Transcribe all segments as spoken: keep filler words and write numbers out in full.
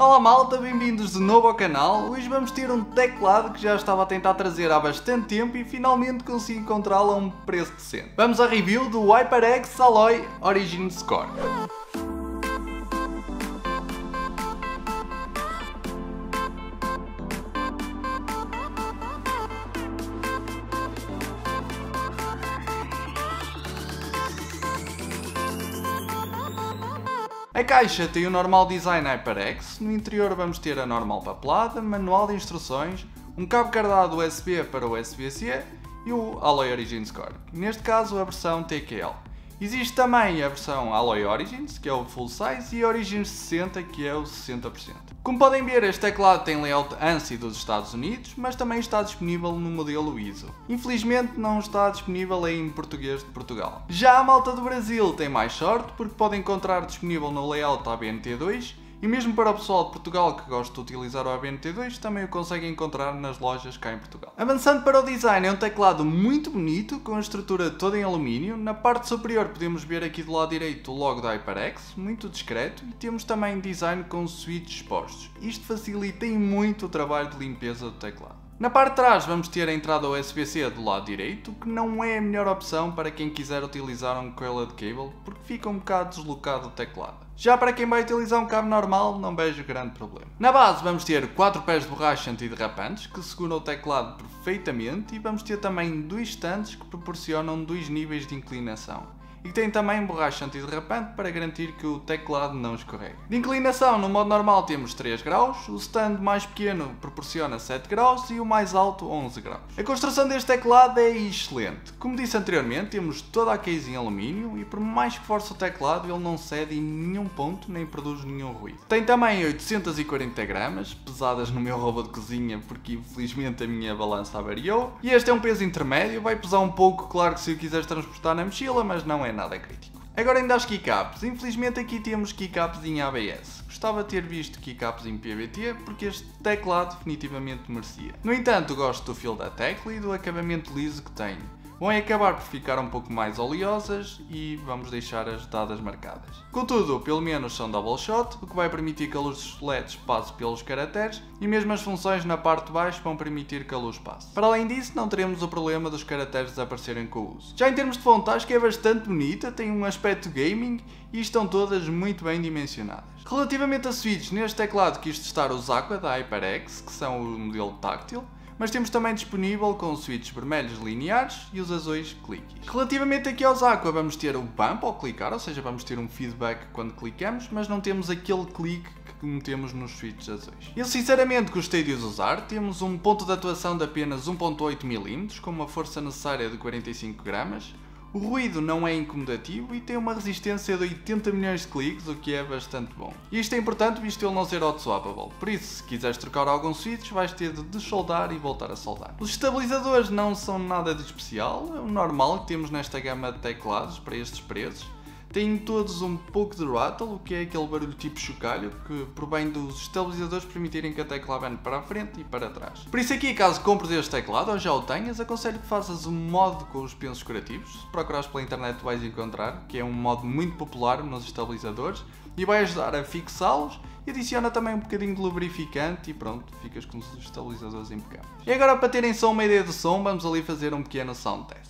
Olá malta, bem-vindos de novo ao canal. Hoje vamos ter um teclado que já estava a tentar trazer há bastante tempo e finalmente consigo encontrá-lo a um preço decente. Vamos à review do HyperX Alloy Origins Core. A caixa tem o normal design HyperX, no interior vamos ter a normal papelada, manual de instruções, um cabo cardado U S B para o U S B C e o Alloy Origins Core, neste caso a versão T K L. Existe também a versão Alloy Origins, que é o full size, e a Origins sessenta, que é o sessenta por cento. Como podem ver, este teclado tem layout ANSI dos Estados Unidos, mas também está disponível no modelo I S O. Infelizmente não está disponível em português de Portugal. Já a malta do Brasil tem mais sorte, porque pode encontrar disponível no layout A B N T dois, e mesmo para o pessoal de Portugal que gosta de utilizar o A B N T dois, também o consegue encontrar nas lojas cá em Portugal. Avançando para o design, é um teclado muito bonito, com a estrutura toda em alumínio. Na parte superior podemos ver aqui do lado direito o logo da HyperX, muito discreto, e temos também design com switches expostos. Isto facilita muito o trabalho de limpeza do teclado. Na parte de trás vamos ter a entrada U S B C do lado direito, que não é a melhor opção para quem quiser utilizar um coiled cable, porque fica um bocado deslocado o teclado. Já para quem vai utilizar um cabo normal, não vejo grande problema. Na base vamos ter quatro pés de borracha antiderrapantes, que seguram o teclado perfeitamente, e vamos ter também dois stands que proporcionam dois níveis de inclinação. E tem também borracha antiderrapante para garantir que o teclado não escorrega. De inclinação, no modo normal temos três graus, o stand mais pequeno proporciona sete graus e o mais alto onze graus. A construção deste teclado é excelente. Como disse anteriormente, temos toda a case em alumínio e por mais que force o teclado ele não cede em nenhum ponto nem produz nenhum ruído. Tem também oitocentos e quarenta gramas, pesadas no meu robô de cozinha porque infelizmente a minha balança variou. E este é um peso intermédio, vai pesar um pouco, claro que se o quiseres transportar na mochila, mas não é É nada crítico. Agora ainda aos keycaps. Infelizmente aqui temos keycaps em A B S. Gostava de ter visto keycaps em P B T porque este teclado definitivamente merecia. No entanto, gosto do feel da tecla e do acabamento liso que tem. Vão acabar por ficar um pouco mais oleosas e vamos deixar as dadas marcadas. Contudo, pelo menos são double shot, o que vai permitir que a luz dos L E Ds passe pelos caracteres e mesmo as funções na parte de baixo vão permitir que a luz passe. Para além disso, não teremos o problema dos caracteres desaparecerem com o uso. Já em termos de fonte, acho que é bastante bonita, tem um aspecto gaming e estão todas muito bem dimensionadas. Relativamente a switches, neste teclado quis testar os Aqua da HyperX, que são o modelo táctil, mas temos também disponível com os switches vermelhos lineares e os azuis cliques. Relativamente aqui aos Aqua, vamos ter o bump ao clicar, ou seja, vamos ter um feedback quando clicamos, mas não temos aquele clique que metemos nos switches azuis. Eu sinceramente gostei de os usar, temos um ponto de atuação de apenas um vírgula oito milímetros, com uma força necessária de quarenta e cinco gramas, o ruído não é incomodativo e tem uma resistência de oitenta milhões de cliques, o que é bastante bom. Isto é importante visto ele não ser auto-swappable, por isso se quiseres trocar algum switch vais ter de dessoldar e voltar a soldar. Os estabilizadores não são nada de especial, é o normal que temos nesta gama de teclados para estes preços. Têm todos um pouco de rattle, o que é aquele barulho tipo chocalho que provém dos estabilizadores permitirem que a tecla abane para a frente e para trás. Por isso aqui, caso compres este teclado ou já o tenhas, aconselho que faças um modo com os pensos curativos. Se procurares pela internet vais encontrar, que é um modo muito popular nos estabilizadores e vai ajudar a fixá-los. Adiciona também um bocadinho de lubrificante e pronto, ficas com os estabilizadores impecáveis. E agora, para terem só uma ideia do som, vamos ali fazer um pequeno sound test.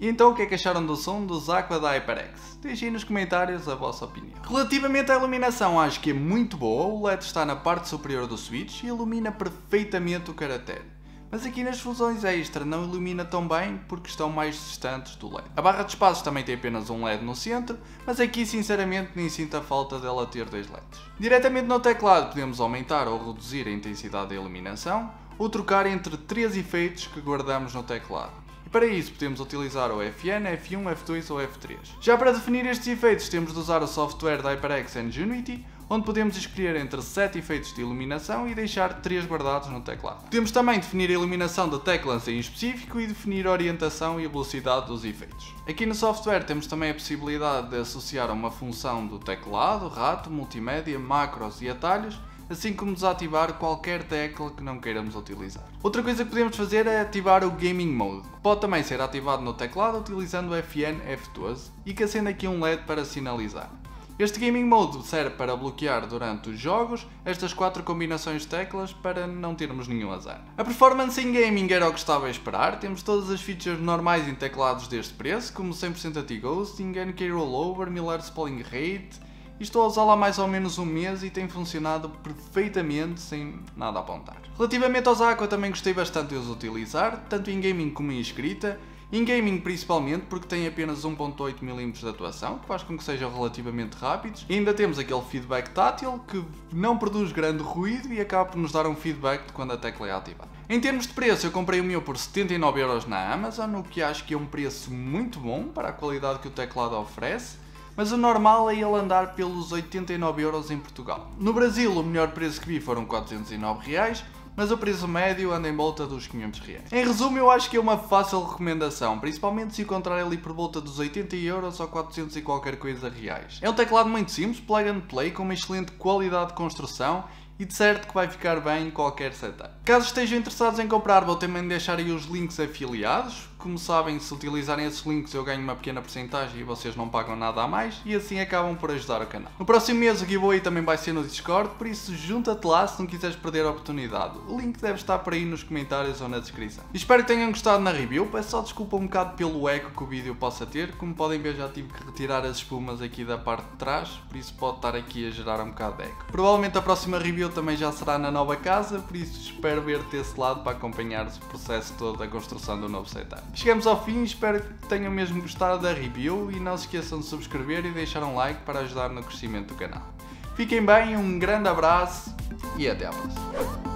E então, o que é que acharam do som dos Aqua da HyperX? Deixem nos comentários a vossa opinião. Relativamente à iluminação, acho que é muito boa, o L E D está na parte superior do switch e ilumina perfeitamente o caractere. Mas aqui nas fusões extra não ilumina tão bem porque estão mais distantes do L E D. A barra de espaços também tem apenas um L E D no centro, mas aqui sinceramente nem sinto a falta dela ter dois L E Ds. Diretamente no teclado podemos aumentar ou reduzir a intensidade da iluminação, ou trocar entre três efeitos que guardamos no teclado. E para isso podemos utilizar o F N, F um, F dois ou F três. Já para definir estes efeitos temos de usar o software da HyperX NGenuity, onde podemos escolher entre sete efeitos de iluminação e deixar três guardados no teclado. Podemos também definir a iluminação da tecla em específico e definir a orientação e a velocidade dos efeitos. Aqui no software temos também a possibilidade de associar a uma função do teclado, rato, multimédia, macros e atalhos, assim como desativar qualquer tecla que não queiramos utilizar. Outra coisa que podemos fazer é ativar o Gaming Mode, que pode também ser ativado no teclado utilizando o F N, F doze e que acende aqui um L E D para sinalizar. Este Gaming Mode serve para bloquear durante os jogos estas quatro combinações de teclas para não termos nenhum azar. A performance em gaming era o que estava a esperar, temos todas as features normais em teclados deste preço, como cem por cento Anti-Ghosting, N-Key Rollover, mil hertz polling rate. Estou a usá-la há mais ou menos um mês e tem funcionado perfeitamente sem nada a apontar. Relativamente aos Aqua também gostei bastante de os utilizar, tanto em gaming como em escrita. Em gaming principalmente porque tem apenas um vírgula oito milímetros de atuação, que faz com que sejam relativamente rápidos. E ainda temos aquele feedback tátil que não produz grande ruído e acaba por nos dar um feedback de quando a tecla é ativada. Em termos de preço, eu comprei o meu por setenta e nove euros na Amazon, o que acho que é um preço muito bom para a qualidade que o teclado oferece. Mas o normal é ele andar pelos oitenta e nove euros em Portugal. No Brasil o melhor preço que vi foram quatrocentos e nove reais, mas o preço médio anda em volta dos quinhentos reais. Em resumo, eu acho que é uma fácil recomendação, principalmente se encontrar ali por volta dos oitenta euros ou quatrocentos e qualquer coisa reais. É um teclado muito simples, plug and play, com uma excelente qualidade de construção e de certo que vai ficar bem em qualquer setup. Caso estejam interessados em comprar, vou também deixar aí os links afiliados. Como sabem, se utilizarem esses links eu ganho uma pequena porcentagem e vocês não pagam nada a mais e assim acabam por ajudar o canal. No próximo mês o giveaway também vai ser no Discord, por isso junta-te lá se não quiseres perder a oportunidade. O link deve estar por aí nos comentários ou na descrição. E espero que tenham gostado na review, peço só desculpa um bocado pelo eco que o vídeo possa ter. Como podem ver, já tive que retirar as espumas aqui da parte de trás, por isso pode estar aqui a gerar um bocado de eco. Provavelmente a próxima review também já será na nova casa, por isso espero ver-te desse lado para acompanhar o processo todo da construção do novo setup. Chegamos ao fim, espero que tenham mesmo gostado da review e não se esqueçam de subscrever e deixar um like para ajudar no crescimento do canal. Fiquem bem, um grande abraço e até à próxima.